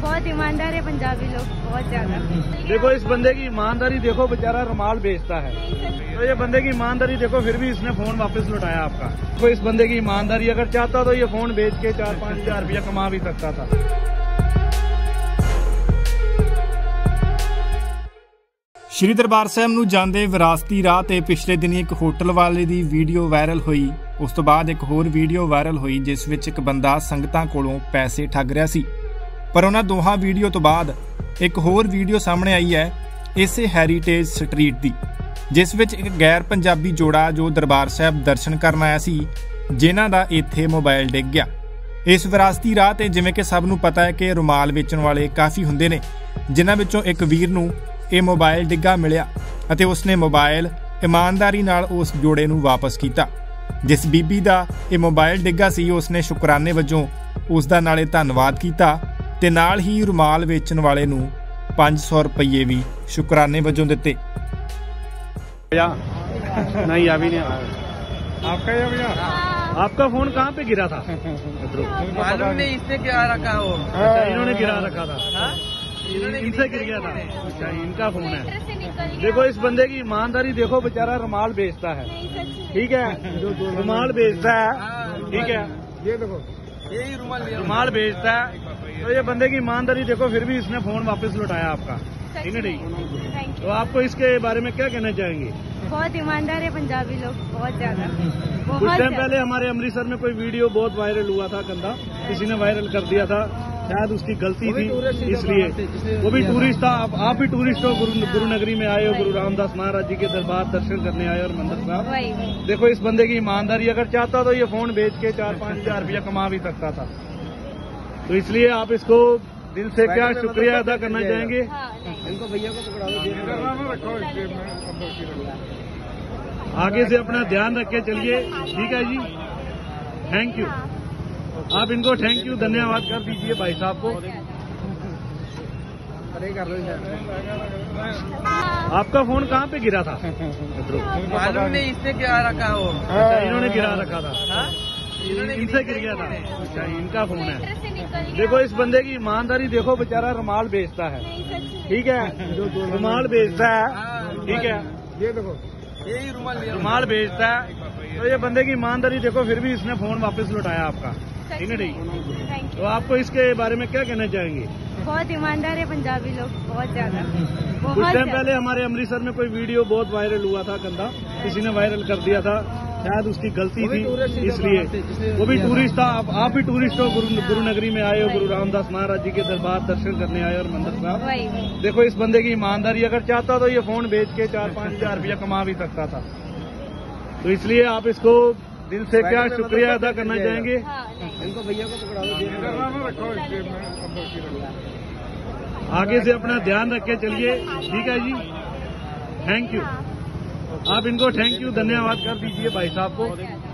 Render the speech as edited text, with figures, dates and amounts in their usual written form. बहुत ईमानदार है पंजाबी लोग, बहुत ज्यादा। देखो इस बंदे की ईमानदारी, देखो बेचारा रुमाल बेचता है, तो ये बंदे की ईमानदारी देखो, फिर भी इसने फोन वापस लौटाया आपका। तो इस बंदे की ईमानदारी, अगर चाहता तो ये फोन बेच के 4-5 हज़ार रुपया कमा भी सकता था। श्री दरबार साहिब नूं जांदे विरासती राह ते पिछले दिन एक होटल वाले दी वीडियो वायरल हुई। उस तो बाद एक होर वीडियो वायरल हुई जिस विच एक बंदा संगतां कोलों पैसे ठग रहा सी। पर उन्हां दोहां वीडियो तो बाद एक होर वीडियो सामने आई है इसे हैरीटेज स्ट्रीट दी, जिस विच एक गैर पंजाबी जोड़ा जो दरबार साहिब दर्शन करन आया सी, जिन्हां दा इत्थे मोबाइल डिग गया। इस विरासती राह ते जिवें कि सब नूं पता है कि रुमाल वेचण वाले काफ़ी हुंदे ने, जिन्हां विचों एक वीर नूं ये मोबाइल डिग्गा मिलिया अते उसने मोबाइल ईमानदारी नाल उस जोड़े नूं वापस कीता। जिस बीबी दा ये मोबाइल डिग्गा सी उसने शुकराने वजों उसदा नाले धन्नवाद कीता ते नाल ही रुमाल वेचण वाले नूं 500 रुपये भी शुकराने वजों दिते। नहीं अभी नहीं आपका या भैया आपका फोन कहाँ पे गिरा था? मालूम नहीं इसने क्या रखा हो, इन्होंने गिरा रखा था, इनसे गिर गया था। अच्छा इनका फोन है। देखो इस बंदे की ईमानदारी, देखो बेचारा रुमाल बेचता है, ठीक है, रुमाल बेचता है, ठीक है, ये देखो यही रुमाल बेचता है, तो ये बंदे की ईमानदारी देखो, फिर भी इसने फोन वापस लौटाया आपका। ठीक है, तो आपको इसके बारे में क्या कहना चाहेंगे? बहुत ईमानदार है पंजाबी लोग, बहुत ज्यादा। कुछ टाइम पहले हमारे अमृतसर में कोई वीडियो बहुत वायरल हुआ था, गंदा किसी ने वायरल कर दिया था, शायद उसकी गलती थी इसलिए, वो भी टूरिस्ट था। आप भी टूरिस्ट हो, गुरुनगरी में आए हो, गुरु रामदास महाराज जी के दरबार दर्शन करने आए और मंदिर साहब। देखो इस बंदे की ईमानदारी, अगर चाहता तो ये फोन बेच के 4-5 हज़ार रुपया कमा भी सकता था। तो इसलिए आप इसको दिल से क्या शुक्रिया अदा करना चाहेंगे? इनको भैया को पकड़ाओ, आगे से अपना ध्यान रख के चलिए, ठीक है जी। थैंक यू, आप इनको थैंक यू धन्यवाद कर दीजिए भाई साहब को। आपका फोन कहाँ पे गिरा था? मालूम नहीं इसने क्या रखा हो, इन्होंने गिरा रखा था, इनसे गिर गया था। अच्छा इनका फोन है। देखो इस बंदे की ईमानदारी, देखो बेचारा रुमाल बेचता है, ठीक है, रुमाल बेचता है, ठीक है, ये देखो यही रुमाल बेचता है, तो ये बंदे की ईमानदारी देखो, फिर भी इसने फोन वापस लौटाया आपका। ठीक है, तो आपको इसके बारे में क्या कहना चाहेंगे? बहुत ईमानदार है पंजाबी लोग, बहुत ज्यादा। कुछ टाइम पहले हमारे अमृतसर में कोई वीडियो बहुत वायरल हुआ था, गंदा किसी ने वायरल कर दिया था, शायद उसकी गलती थी इसलिए, वो भी टूरिस्ट था। आप भी टूरिस्ट हो, गुरुनगरी में आए हो, गुरु रामदास महाराज जी के दरबार दर्शन करने आए और मंदिर साहब। देखो इस बंदे की ईमानदारी, अगर चाहता तो ये फोन बेच के 4-5 हज़ार रुपया कमा भी सकता था। तो इसलिए आप इसको दिल से क्या शुक्रिया अदा करना चाहेंगे? इनको भैया को पकड़ाओ, आगे से अपना ध्यान रख के चलिए, ठीक है जी। थैंक यू, आप इनको थैंक यू धन्यवाद कर दीजिए भाई साहब को।